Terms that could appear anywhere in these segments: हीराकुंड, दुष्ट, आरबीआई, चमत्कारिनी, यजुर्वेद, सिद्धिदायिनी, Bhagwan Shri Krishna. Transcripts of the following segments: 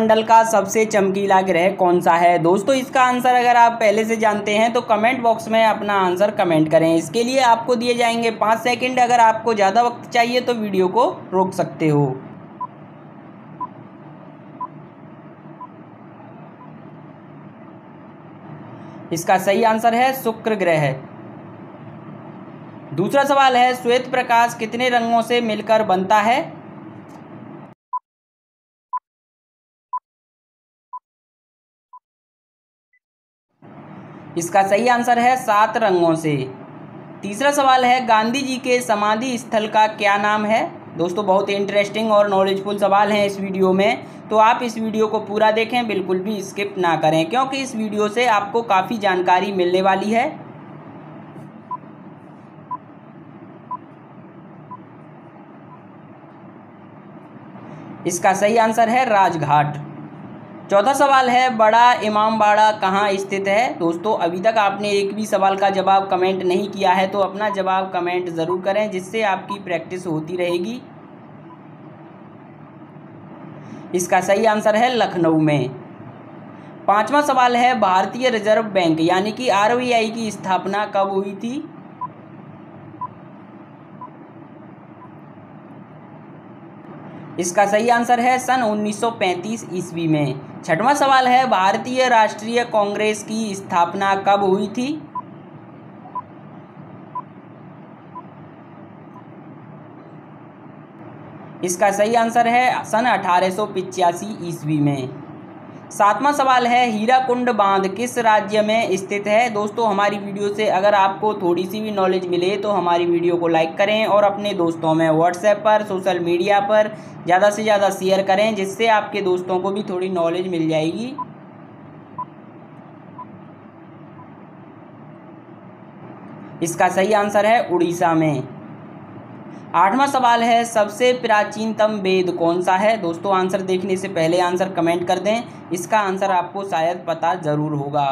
मंडल का सबसे चमकीला ग्रह कौन सा है दोस्तों? इसका आंसर अगर आप पहले से जानते हैं तो कमेंट बॉक्स में अपना आंसर कमेंट करें। इसके लिए आपको दिए जाएंगे 5 सेकंड। अगर आपको ज़्यादा वक्त चाहिए तो वीडियो को रोक सकते हो। इसका सही आंसर है शुक्र ग्रह। दूसरा सवाल है, श्वेत प्रकाश कितने रंगों से मिलकर बनता है? इसका सही आंसर है 7 रंगों से। तीसरा सवाल है, गांधी जी के समाधि स्थल का क्या नाम है? दोस्तों बहुत इंटरेस्टिंग और नॉलेजफुल सवाल हैं इस वीडियो में, तो आप इस वीडियो को पूरा देखें, बिल्कुल भी स्किप ना करें, क्योंकि इस वीडियो से आपको काफ़ी जानकारी मिलने वाली है। इसका सही आंसर है राजघाट। चौथा सवाल है, बड़ा इमामबाड़ा कहाँ स्थित है? दोस्तों अभी तक आपने एक भी सवाल का जवाब कमेंट नहीं किया है, तो अपना जवाब कमेंट ज़रूर करें, जिससे आपकी प्रैक्टिस होती रहेगी। इसका सही आंसर है लखनऊ में। पांचवा सवाल है, भारतीय रिजर्व बैंक यानी कि आरबीआई की स्थापना कब हुई थी? इसका सही आंसर है सन 1935 ईस्वी में। छठवां सवाल है, भारतीय राष्ट्रीय कांग्रेस की स्थापना कब हुई थी? इसका सही आंसर है सन 1885 ईस्वी में। सातवां सवाल है, हीराकुंड बांध किस राज्य में स्थित है? दोस्तों हमारी वीडियो से अगर आपको थोड़ी सी भी नॉलेज मिले तो हमारी वीडियो को लाइक करें और अपने दोस्तों में व्हाट्सएप पर, सोशल मीडिया पर ज़्यादा से ज़्यादा शेयर करें, जिससे आपके दोस्तों को भी थोड़ी नॉलेज मिल जाएगी। इसका सही आंसर है उड़ीसा में। आठवां सवाल है, सबसे प्राचीनतम वेद कौन सा है? दोस्तों आंसर देखने से पहले आंसर कमेंट कर दें, इसका आंसर आपको शायद पता ज़रूर होगा।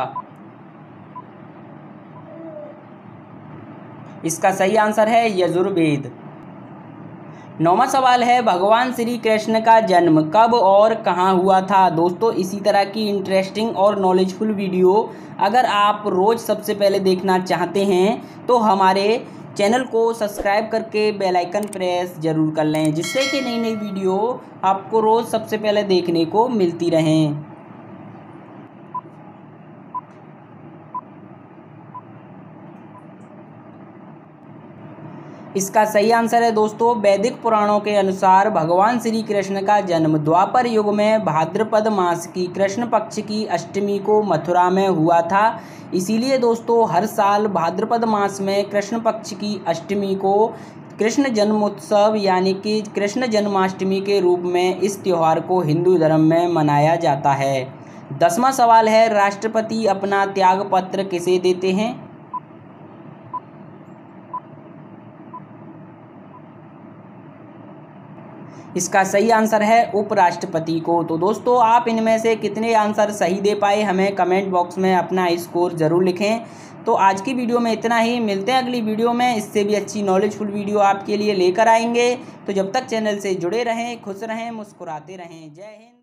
इसका सही आंसर है यजुर्वेद। नौवां सवाल है, भगवान श्री कृष्ण का जन्म कब और कहाँ हुआ था? दोस्तों इसी तरह की इंटरेस्टिंग और नॉलेजफुल वीडियो अगर आप रोज़ सबसे पहले देखना चाहते हैं तो हमारे चैनल को सब्सक्राइब करके बेल आइकन प्रेस जरूर कर लें, जिससे कि नई नई वीडियो आपको रोज़ सबसे पहले देखने को मिलती रहें। इसका सही आंसर है दोस्तों, वैदिक पुराणों के अनुसार भगवान श्री कृष्ण का जन्म द्वापर युग में भाद्रपद मास की कृष्ण पक्ष की अष्टमी को मथुरा में हुआ था। इसीलिए दोस्तों हर साल भाद्रपद मास में कृष्ण पक्ष की अष्टमी को कृष्ण जन्मोत्सव यानी कि कृष्ण जन्माष्टमी के रूप में इस त्यौहार को हिंदू धर्म में मनाया जाता है। 10वां सवाल है, राष्ट्रपति अपना त्यागपत्र किसे देते हैं? इसका सही आंसर है उपराष्ट्रपति को। तो दोस्तों आप इनमें से कितने आंसर सही दे पाए, हमें कमेंट बॉक्स में अपना स्कोर ज़रूर लिखें। तो आज की वीडियो में इतना ही, मिलते हैं अगली वीडियो में, इससे भी अच्छी नॉलेजफुल वीडियो आपके लिए लेकर आएंगे। तो जब तक चैनल से जुड़े रहें, खुश रहें, मुस्कुराते रहें। जय हिंद।